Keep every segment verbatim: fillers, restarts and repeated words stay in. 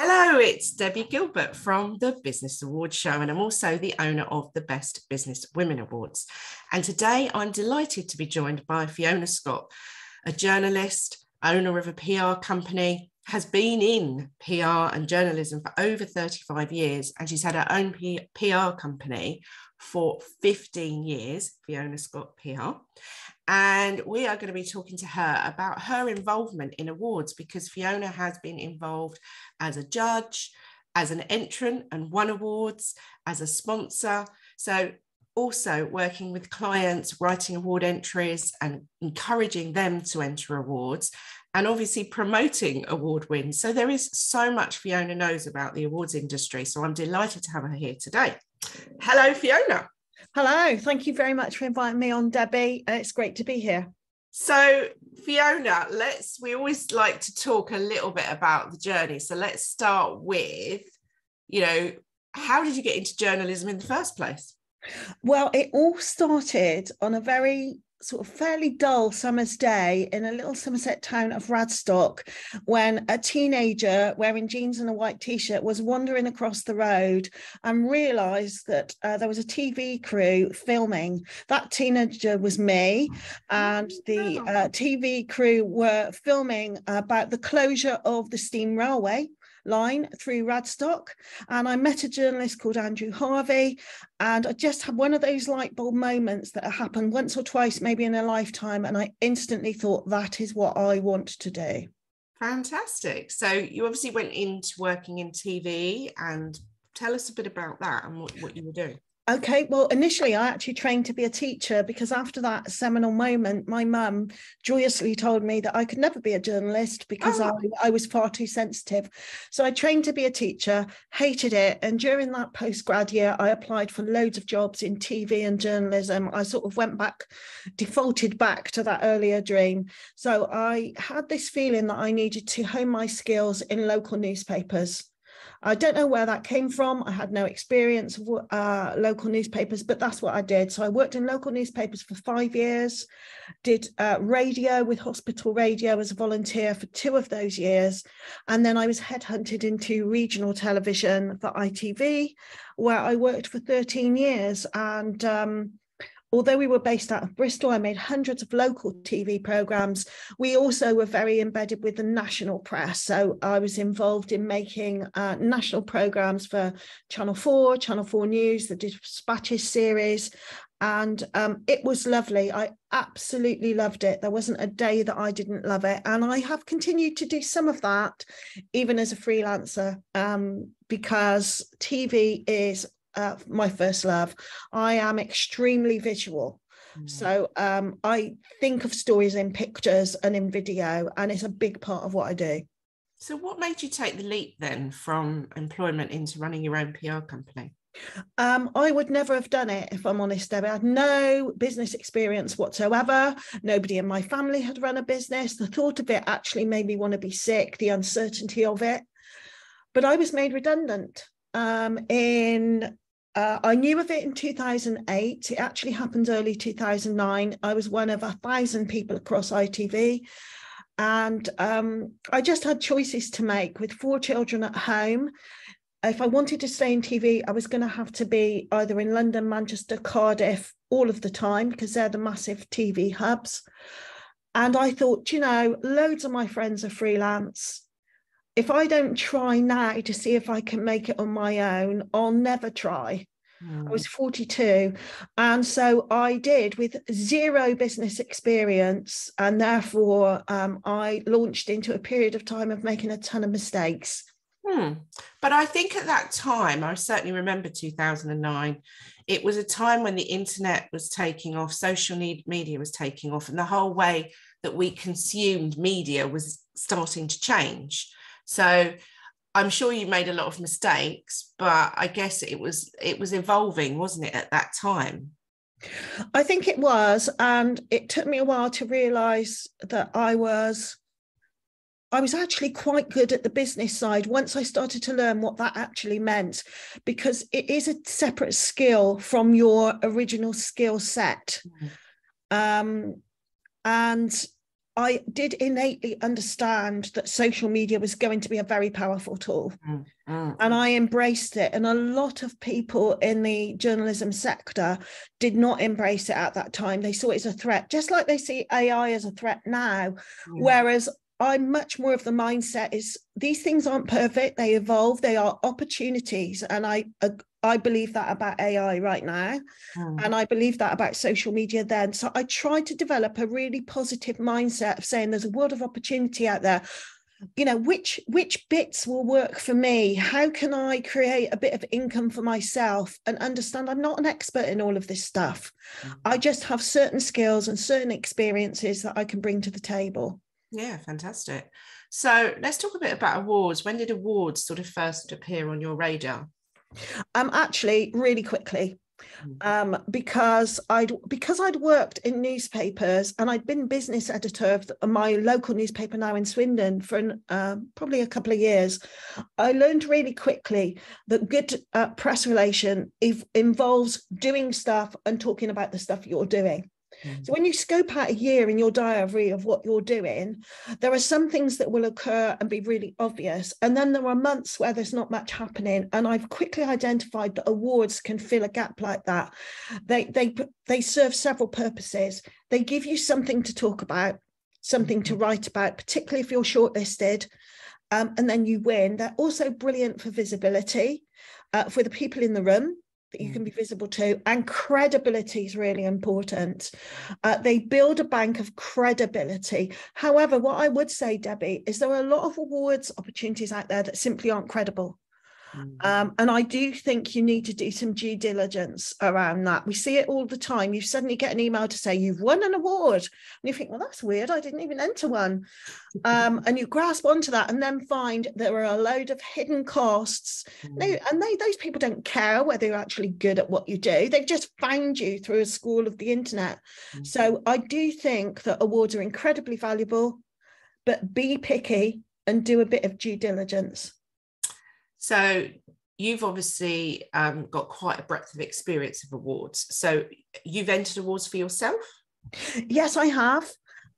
Hello, it's Debbie Gilbert from the Business Awards Show, and I'm also the owner of the Best Business Women Awards. And today I'm delighted to be joined by Fiona Scott, a journalist, owner of a P R company, has been in P R and journalism for over thirty-five years, and she's had her own P R company for fifteen years, Fiona Scott P R. And we are going to be talking to her about her involvement in awards, because Fiona has been involved as a judge, as an entrant and won awards, as a sponsor. So also working with clients, writing award entries and encouraging them to enter awards, and obviously promoting award wins. So there is so much Fiona knows about the awards industry. So I'm delighted to have her here today. Hello, Fiona. Hello, thank you very much for inviting me on, Debbie. It's great to be here. So, Fiona, let's, we always like to talk a little bit about the journey. So let's start with, you know, how did you get into journalism in the first place? Well, it all started on a very sort of fairly dull summer's day in a little Somerset town of Radstock, when a teenager wearing jeans and a white t-shirt was wandering across the road and realised that uh, there was a T V crew filming. That teenager was me, and the uh, T V crew were filming about the closure of the steam railway line through Radstock. And I met a journalist called Andrew Harvey, and I just had one of those light bulb moments that happened once or twice maybe in a lifetime, and I instantly thought, that is what I want to do. Fantastic. So you obviously went into working in T V, and tell us a bit about that and what, what you were doing. Okay, well, initially I actually trained to be a teacher, because after that seminal moment, my mum joyously told me that I could never be a journalist because oh. I, I was far too sensitive. So I trained to be a teacher, hated it. And during that postgrad year, I applied for loads of jobs in T V and journalism. I sort of went back, defaulted back to that earlier dream. So I had this feeling that I needed to hone my skills in local newspapers. I don't know where that came from. I had no experience of uh, local newspapers, but that's what I did. So I worked in local newspapers for five years, did uh, radio with hospital radio as a volunteer for two of those years. And then I was headhunted into regional television for I T V, where I worked for thirteen years. And um, although we were based out of Bristol, I made hundreds of local T V programmes. We also were very embedded with the national press. So I was involved in making uh, national programmes for Channel four, Channel four News, the Dispatches series. And um, it was lovely. I absolutely loved it. There wasn't a day that I didn't love it. And I have continued to do some of that, even as a freelancer, um, because T V is Uh, my first love. I am extremely visual. Mm. So um, I think of stories in pictures and in video, and it's a big part of what I do. So what made you take the leap then from employment into running your own P R company? Um, I would never have done it, if I'm honest, Debbie. I had no business experience whatsoever. Nobody in my family had run a business. The thought of it actually made me want to be sick, the uncertainty of it. But I was made redundant. Um, in uh, I knew of it in two thousand eight. It actually happened early two thousand nine. I was one of a thousand people across I T V, and um, I just had choices to make with four children at home. If I wanted to stay in T V, I was going to have to be either in London, Manchester, Cardiff all of the time, because they're the massive T V hubs. And I thought, you know, loads of my friends are freelance. If I don't try now to see if I can make it on my own, I'll never try. Mm. I was forty-two. And so I did, with zero business experience. And therefore, um, I launched into a period of time of making a ton of mistakes. Hmm. But I think at that time, I certainly remember two thousand nine, it was a time when the internet was taking off, social media was taking off, and the whole way that we consumed media was starting to change. So I'm sure you made a lot of mistakes, but I guess it was it was evolving, wasn't it, at that time? I think it was, and it took me a while to realise that I was I was actually quite good at the business side once I started to learn what that actually meant, because it is a separate skill from your original skill set. Mm-hmm. um, and I did innately understand that social media was going to be a very powerful tool. Mm, mm. And I embraced it. And a lot of people in the journalism sector did not embrace it at that time. They saw it as a threat, just like they see A I as a threat now. Mm. Whereas I'm much more of the mindset is these things aren't perfect. They evolve. They are opportunities. And I uh, I believe that about A I right now. Mm. And I believe that about social media then. So I tried to develop a really positive mindset of saying there's a world of opportunity out there. You know, which which bits will work for me? How can I create a bit of income for myself and understand I'm not an expert in all of this stuff. Mm. I just have certain skills and certain experiences that I can bring to the table. Yeah, fantastic. So let's talk a bit about awards. When did awards sort of first appear on your radar? Um, actually, really quickly, um, because I'd because I'd worked in newspapers and I'd been business editor of my local newspaper now in Swindon for an, uh, probably a couple of years. I learned really quickly that good uh, press relation if, involves doing stuff and talking about the stuff you're doing. So when you scope out a year in your diary of what you're doing, there are some things that will occur and be really obvious. And then there are months where there's not much happening. And I've quickly identified that awards can fill a gap like that. They, they, they serve several purposes. They give you something to talk about, something to write about, particularly if you're shortlisted, um, and then you win. They're also brilliant for visibility, uh, for the people in the room that you can be visible to, and credibility is really important. Uh, they build a bank of credibility. However, what I would say, Debbie, is there are a lot of awards opportunities out there that simply aren't credible. Mm-hmm. Um, and I do think you need to do some due diligence around that. We see it all the time. You suddenly get an email to say you've won an award. And you think, well, that's weird. I didn't even enter one. Um, and you grasp onto that and then find there are a load of hidden costs. Mm-hmm. They, and they, those people don't care whether you're actually good at what you do. They've just found you through a school of the internet. Mm-hmm. So I do think that awards are incredibly valuable, but be picky and do a bit of due diligence. So you've obviously um, got quite a breadth of experience of awards. So you've entered awards for yourself? Yes, I have,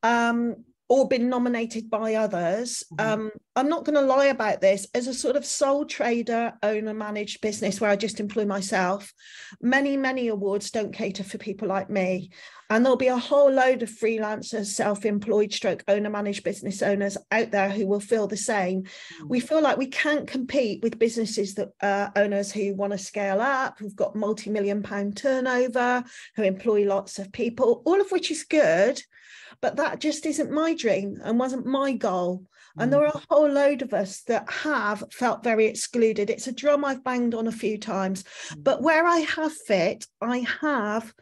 um, or been nominated by others. Mm-hmm. Um, I'm not going to lie about this. As a sort of sole trader, owner, managed business where I just employ myself, many, many awards don't cater for people like me. And there'll be a whole load of freelancers, self-employed stroke owner managed business owners out there who will feel the same. We feel like we can't compete with businesses that uh, owners who want to scale up, who've got multi-million pound turnover, who employ lots of people, all of which is good. But that just isn't my dream and wasn't my goal. And there are a whole load of us that have felt very excluded. It's a drum I've banged on a few times. But where I have fit, I have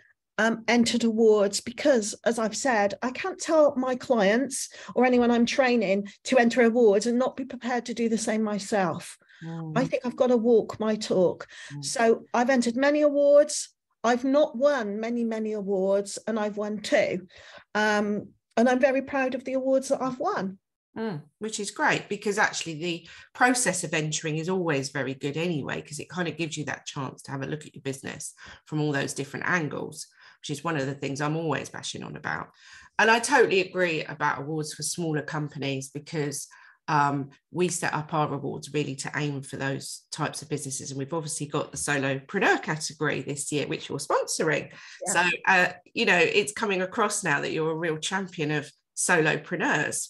Um, entered awards because, as I've said, I can't tell my clients or anyone I'm training to enter awards and not be prepared to do the same myself. Mm. I think I've got to walk my talk. Mm. So I've entered many awards. I've not won many, many awards, and I've won two. Um, and I'm very proud of the awards that I've won. Mm, which is great, because actually the process of entering is always very good anyway, because it kind of gives you that chance to have a look at your business from all those different angles, which is one of the things I'm always bashing on about. And I totally agree about awards for smaller companies, because um, we set up our awards really to aim for those types of businesses. And we've obviously got the solopreneur category this year, which you're sponsoring. Yeah. So, uh, you know, it's coming across now that you're a real champion of solopreneurs.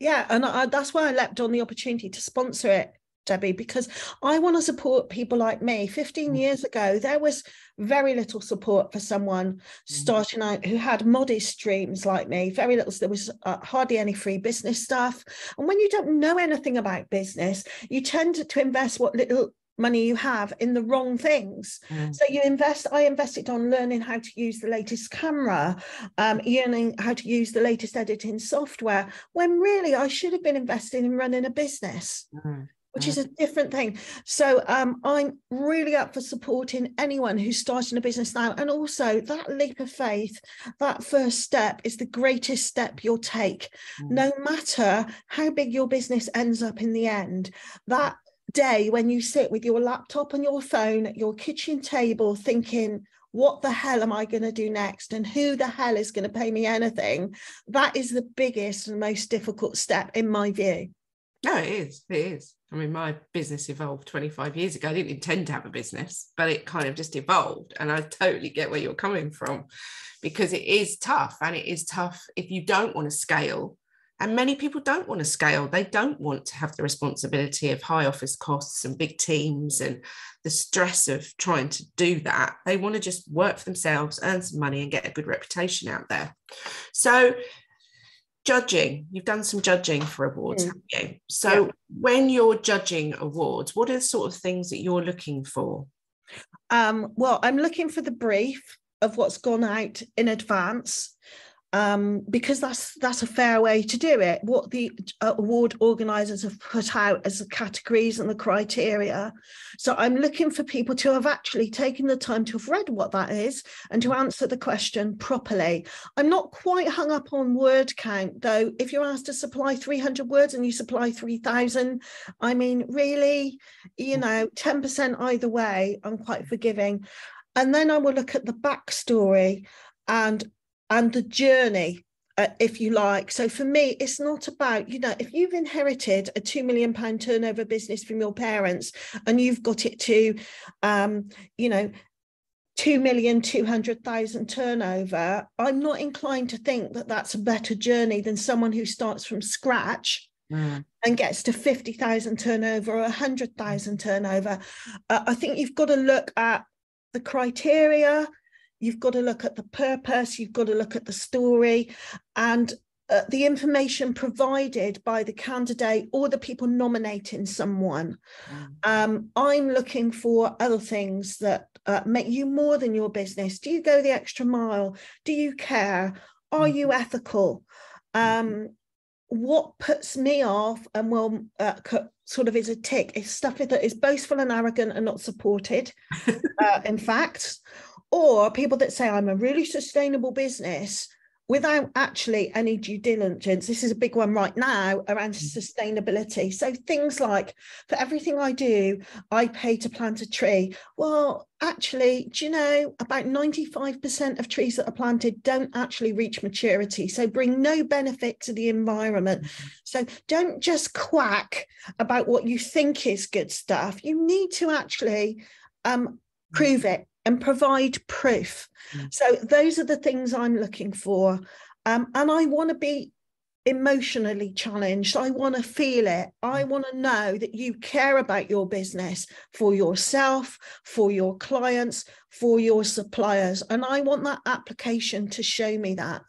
Yeah, and I, that's why I leapt on the opportunity to sponsor it, Debbie, because I want to support people like me. fifteen years ago, there was very little support for someone starting out who had modest dreams like me. Very little. There was uh, hardly any free business stuff. And when you don't know anything about business, you tend to, to invest what little money you have in the wrong things. Mm. So you invest, I invested on learning how to use the latest camera, um, learning how to use the latest editing software, when really I should have been investing in running a business, mm. which mm. is a different thing. So um, I'm really up for supporting anyone who's starting a business now. And also that leap of faith, that first step is the greatest step you'll take, mm. no matter how big your business ends up in the end. That day when you sit with your laptop and your phone at your kitchen table thinking, what the hell am I going to do next? And who the hell is going to pay me anything? That is the biggest and most difficult step, in my view. No, it is. It is. I mean, my business evolved twenty-five years ago. I didn't intend to have a business, but it kind of just evolved. And I totally get where you're coming from, because it is tough. And it is tough if you don't want to scale. And many people don't want to scale. They don't want to have the responsibility of high office costs and big teams and the stress of trying to do that. They want to just work for themselves, earn some money and get a good reputation out there. So judging, you've done some judging for awards, mm. haven't you? So yeah. when you're judging awards, what are the sort of things that you're looking for? Um, well, I'm looking for the brief of what's gone out in advance. Um, because that's that's a fair way to do it. What the award organisers have put out as the categories and the criteria. So I'm looking for people to have actually taken the time to have read what that is and to answer the question properly. I'm not quite hung up on word count, though. If you're asked to supply three hundred words and you supply three thousand, I mean, really, you know, ten percent either way, I'm quite forgiving. And then I will look at the backstory and and the journey, uh, if you like. So for me, it's not about, you know, if you've inherited a two million pounds turnover business from your parents and you've got it to, um, you know, two million two hundred thousand turnover, I'm not inclined to think that that's a better journey than someone who starts from scratch mm. and gets to fifty thousand turnover or one hundred thousand turnover. Uh, I think you've got to look at the criteria. You've got to look at the purpose, you've got to look at the story and uh, the information provided by the candidate or the people nominating someone. Mm. Um, I'm looking for other things that uh, make you more than your business. Do you go the extra mile? Do you care? Are mm. you ethical? Um, what puts me off and will uh, sort of is a tick is stuff that is boastful and arrogant and not supported, uh, in fact. Or people that say, I'm a really sustainable business without actually any due diligence. This is a big one right now around sustainability. So things like, for everything I do, I pay to plant a tree. Well, actually, do you know, about ninety-five percent of trees that are planted don't actually reach maturity, so bring no benefit to the environment. So don't just quack about what you think is good stuff. You need to actually um, prove it. And provide proof. Mm. So those are the things I'm looking for. Um, and I want to be emotionally challenged. I want to feel it. I want to know that you care about your business, for yourself, for your clients, for your suppliers. And I want that application to show me that.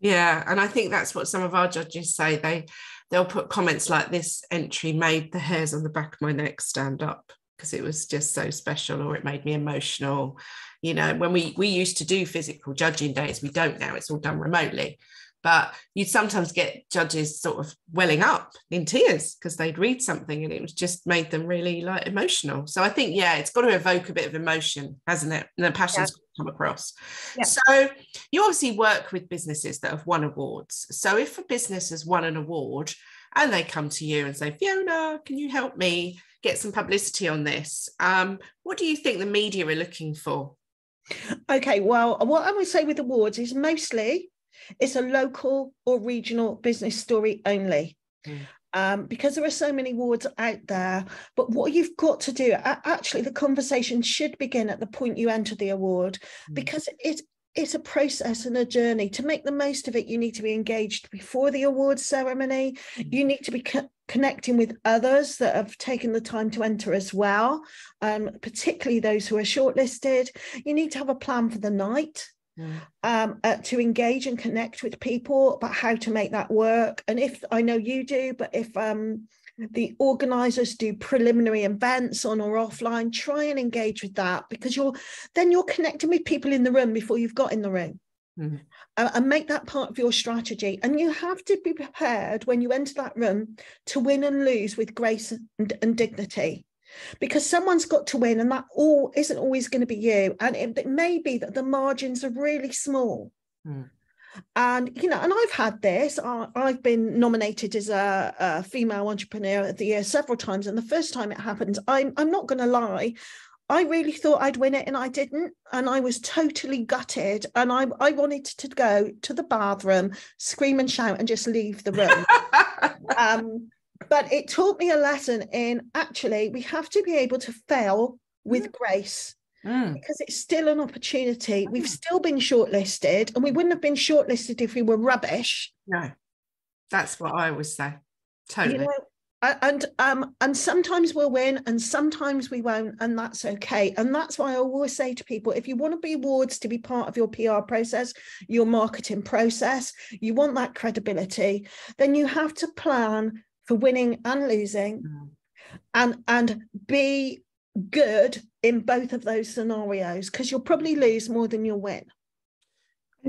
Yeah, and I think that's what some of our judges say. They, they'll put comments like, this entry made the hairs on the back of my neck stand up, because it was just so special, or it made me emotional. You know, when we we used to do physical judging days, we don't now, it's all done remotely. But you'd sometimes get judges sort of welling up in tears because they'd read something and it was just made them really like emotional. So I think, yeah, it's got to evoke a bit of emotion, hasn't it? And the passion's yeah. come across. Yeah. So you obviously work with businesses that have won awards. So if a business has won an award and they come to you and say, Fiona, can you help me get some publicity on this? Um, what do you think the media are looking for? Okay, well, what I would say with awards is mostly it's a local or regional business story only, mm. um, because there are so many awards out there. But what you've got to do, actually, the conversation should begin at the point you enter the award, mm. because it it's a process and a journey. To make the most of it, you need to be engaged before the awards ceremony. You need to be co- connecting with others that have taken the time to enter as well, um, particularly those who are shortlisted. You need to have a plan for the night, mm. um, uh, to engage and connect with people about how to make that work. And if, I know you do, but if um, the organisers do preliminary events on or offline, try and engage with that, because you're then you're connecting with people in the room before you've got in the room, mm-hmm. uh, and make that part of your strategy. And you have to be prepared when you enter that room to win and lose with grace and, and dignity, because someone's got to win, and that all isn't always going to be you. And it, it may be that the margins are really small. Mm. And, you know, and I've had this, I, I've been nominated as a, a female entrepreneur of the year several times. And the first time it happened, I'm, I'm not going to lie, I really thought I'd win it and I didn't. And I was totally gutted. And I, I wanted to go to the bathroom, scream and shout and just leave the room. um, but it taught me a lesson in actually, we have to be able to fail with mm. grace mm. because it's still an opportunity. Mm. We've still been shortlisted, and we wouldn't have been shortlisted if we were rubbish. No, that's what I always say. Totally. You know, And um and sometimes we'll win and sometimes we won't, and that's okay. And that's why I always say to people, if you want to be awards to be part of your P R process, your marketing process, you want that credibility, then you have to plan for winning and losing, mm. and and be good in both of those scenarios, because you'll probably lose more than you'll win.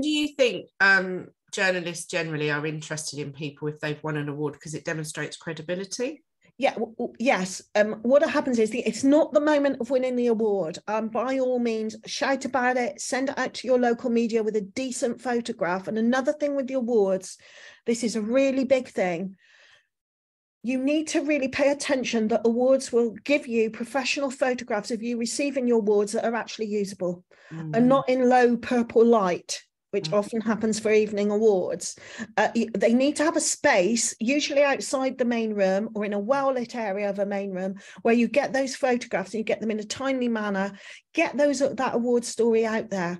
Do you think um journalists generally are interested in people if they've won an award because it demonstrates credibility? Yeah, w- yes. Um, what happens is the, it's not the moment of winning the award. Um, by all means, shout about it, send it out to your local media with a decent photograph. And another thing with the awards, this is a really big thing. You need to really pay attention that awards will give you professional photographs of you receiving your awards that are actually usable mm. and not in low purple light, which often happens for evening awards. Uh, they need to have a space, usually outside the main room or in a well-lit area of a main room, where you get those photographs and you get them in a timely manner, get those that award story out there.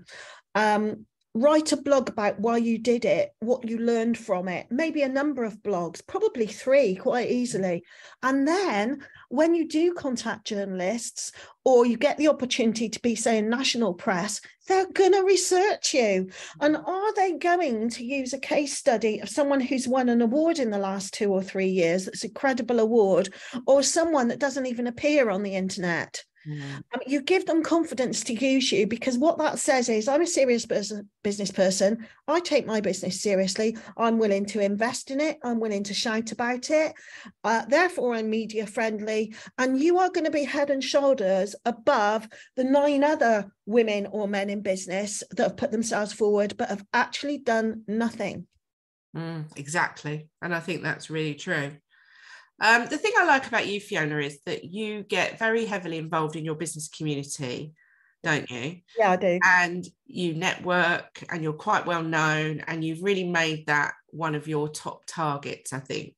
Um, write a blog about why you did it, what you learned from it, maybe a number of blogs, probably three quite easily. And then when you do contact journalists or you get the opportunity to be, say, in national press, they're going to research you. And are they going to use a case study of someone who's won an award in the last two or three years that's a credible award, or someone that doesn't even appear on the internet? Mm. Um, you give them confidence to use you, because what that says is, I'm a serious person, business person. I take my business seriously. I'm willing to invest in it. I'm willing to shout about it. Uh, therefore, I'm media friendly. And you are going to be head and shoulders above the nine other women or men in business that have put themselves forward but have actually done nothing. Mm, exactly. And I think that's really true. Um, the thing I like about you, Fiona, is that you get very heavily involved in your business community, don't you? Yeah, I do. And you network and you're quite well known, and you've really made that one of your top targets, I think.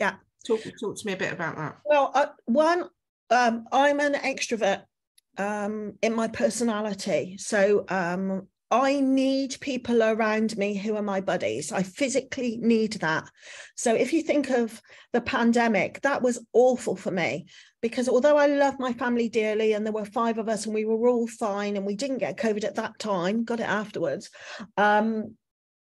Yeah. Talk, talk to me a bit about that. Well, uh, one, um, I'm an extrovert um, in my personality. So um, I need people around me who are my buddies. I physically need that. So if you think of the pandemic, that was awful for me, because although I love my family dearly and there were five of us and we were all fine and we didn't get COVID at that time, got it afterwards, um,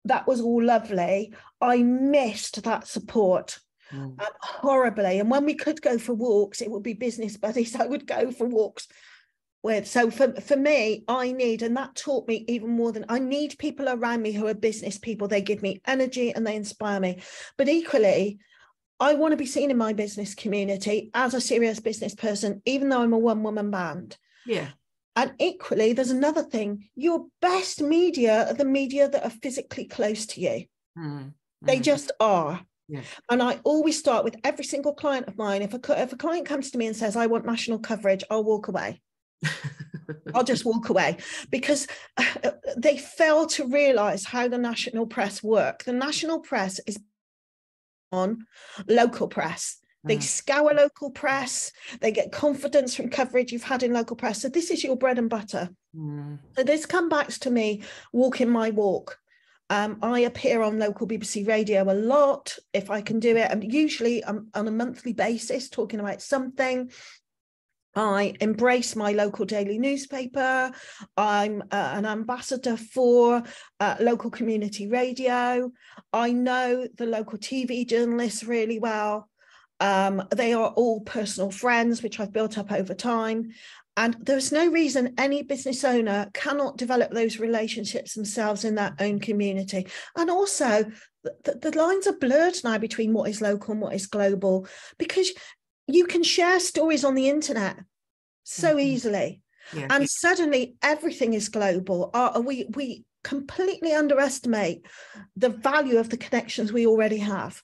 that was all lovely. I missed that support mm. um, horribly. And when we could go for walks, it would be business buddies I would go for walks with. So for, for me, I need, and that taught me even more than, I need people around me who are business people. They give me energy and they inspire me. But equally, I want to be seen in my business community as a serious business person, even though I'm a one-woman band. Yeah. And equally, there's another thing. Your best media are the media that are physically close to you. Mm-hmm. They just are. Yeah. And I always start with every single client of mine. If a, if a client comes to me and says, I want national coverage, I'll walk away. I'll just walk away, because they fail to realise how the national press work. The national press is on local press. They scour local press. They get confidence from coverage you've had in local press. So this is your bread and butter. Mm. So this comes back to me walking my walk. Um, I appear on local B B C radio a lot if I can do it. And usually I'm on a monthly basis talking about something. I embrace my local daily newspaper. I'm uh, an ambassador for uh, local community radio. I know the local T V journalists really well. Um, they are all personal friends, which I've built up over time. And there's no reason any business owner cannot develop those relationships themselves in their own community. And also, the, the lines are blurred now between what is local and what is global, because you can share stories on the internet so mm-hmm. easily. Yeah. And suddenly everything is global. Uh, we, we completely underestimate the value of the connections we already have.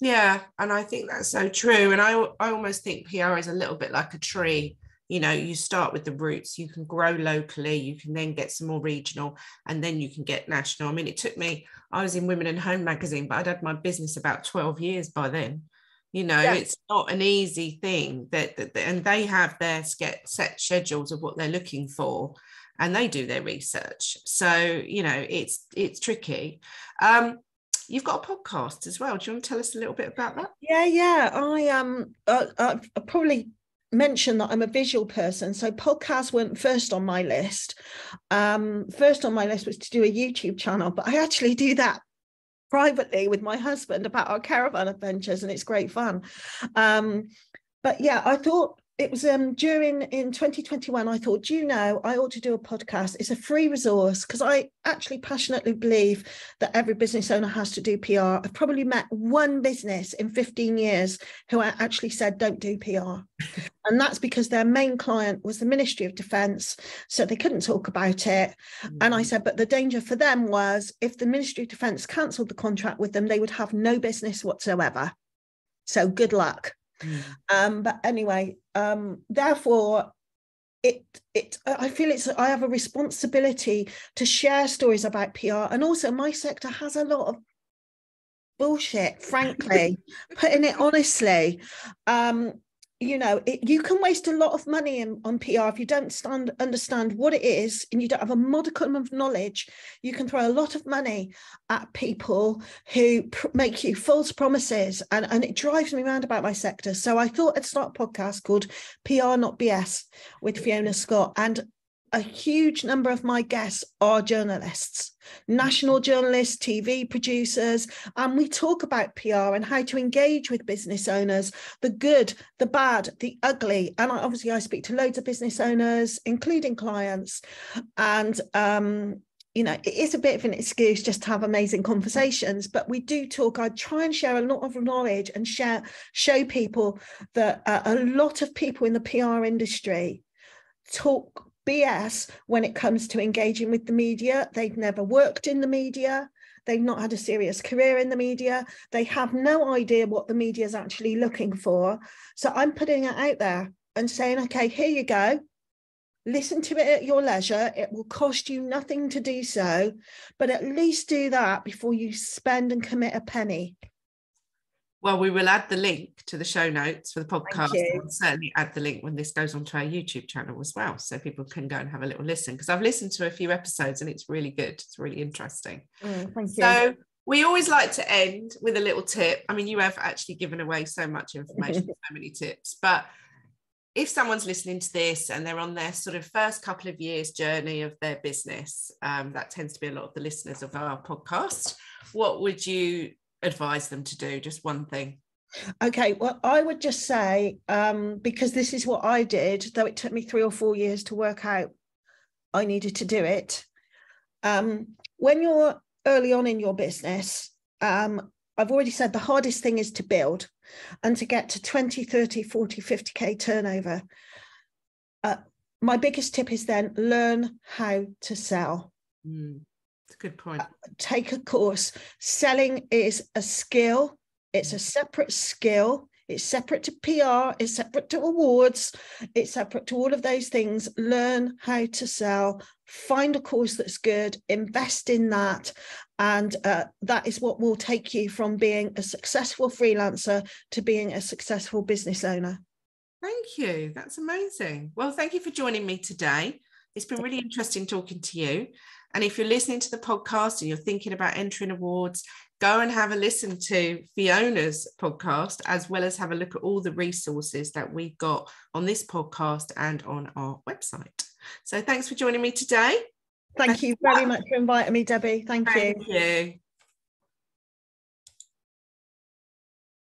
Yeah, and I think that's so true. And I, I almost think P R is a little bit like a tree you know, you start with the roots, you can grow locally, you can then get some more regional, and then you can get national. I mean, it took me, I was in Women and Home magazine, but I'd had my business about twelve years by then. You know, yeah. It's not an easy thing that, that, that and they have their set schedules of what they're looking for, and they do their research. So, you know, it's it's tricky. Um, you've got a podcast as well. Do you want to tell us a little bit about that? Yeah, yeah. I um, uh, I probably mentioned that I'm a visual person, so podcasts weren't first on my list. Um, first on my list was to do a YouTube channel, but I actually do that privately with my husband about our caravan adventures, and it's great fun. Um, but yeah, I thought it was um, during in twenty twenty-one, I thought, you know, I ought to do a podcast. It's a free resource because I actually passionately believe that every business owner has to do P R. I've probably met one business in fifteen years who actually said, don't do P R. And that's because their main client was the Ministry of Defence, so they couldn't talk about it. Mm-hmm. And I said, but the danger for them was if the Ministry of Defence cancelled the contract with them, they would have no business whatsoever. So good luck. Mm. Um, but anyway, um, therefore, it it I feel it's I have a responsibility to share stories about P R, and also my sector has a lot of bullshit, frankly, putting it honestly. Um, you know, it, you can waste a lot of money in, on P R if you don't stand, understand what it is, and you don't have a modicum of knowledge. You can throw a lot of money at people who pr- make you false promises, and, and it drives me round about my sector. So I thought I'd start a podcast called P R Not B S with Fiona Scott, and a huge number of my guests are journalists, national journalists, T V producers, and we talk about P R and how to engage with business owners, the good, the bad, the ugly. And I, obviously I speak to loads of business owners, including clients. And, um, you know, it is a bit of an excuse just to have amazing conversations, but we do talk. I try and share a lot of knowledge and share, show people that uh, a lot of people in the P R industry talk B S when it comes to engaging with the media. They've never worked in the media. They've not had a serious career in the media. They have no idea what the media is actually looking for. So I'm putting it out there and saying, okay, here you go. Listen to it at your leisure. It will cost you nothing to do so, but at least do that before you spend and commit a penny. Well, we will add the link to the show notes for the podcast. We'll certainly add the link when this goes onto our YouTube channel as well, so people can go and have a little listen, because I've listened to a few episodes and it's really good. It's really interesting. Mm, thank you. So we always like to end with a little tip. I mean, you have actually given away so much information, so many tips, but if someone's listening to this and they're on their sort of first couple of years journey of their business, um, that tends to be a lot of the listeners of our podcast, what would you advise them to do? Just one thing. Okay, well, I would just say, um, because this is what I did, though it took me three or four years to work out I needed to do it. Um, when you're early on in your business, um, I've already said the hardest thing is to build and to get to twenty, thirty, forty, fifty K turnover. Uh, my biggest tip is then learn how to sell. Mm. Good point. Uh, take a course. Selling is a skill. It's a separate skill. It's separate to P R. It's separate to awards. It's separate to all of those things. Learn how to sell. Find a course that's good. Invest in that. And uh, that is what will take you from being a successful freelancer to being a successful business owner. Thank you. That's amazing. Well, thank you for joining me today. It's been really interesting talking to you. And if you're listening to the podcast and you're thinking about entering awards, go and have a listen to Fiona's podcast, as well as have a look at all the resources that we've got on this podcast and on our website. So thanks for joining me today. Thank you very much for inviting me, Debbie. Thank you. Thank you.